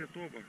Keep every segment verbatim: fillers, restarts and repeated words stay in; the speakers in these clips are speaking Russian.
расширение тоба.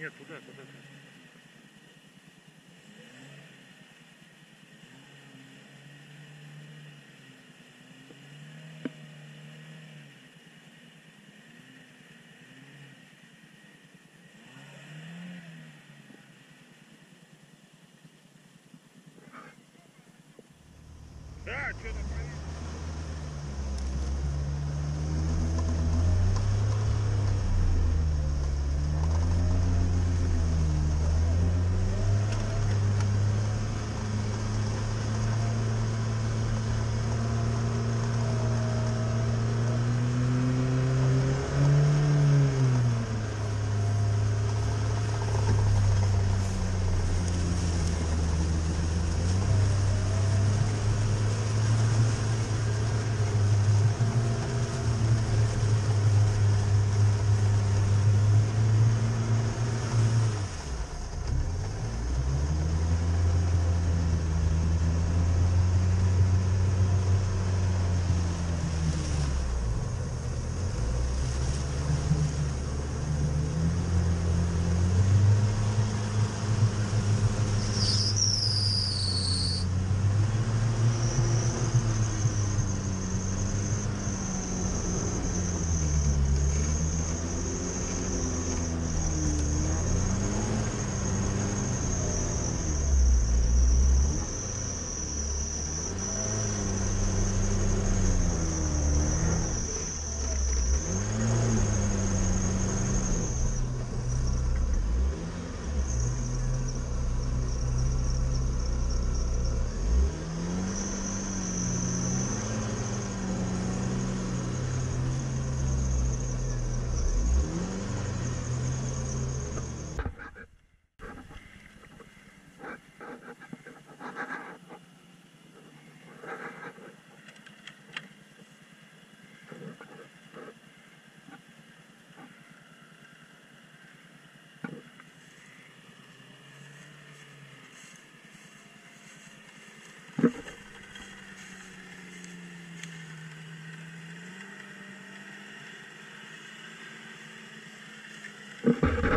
Нет, туда, туда, туда. Да, что там происходит? Thank you.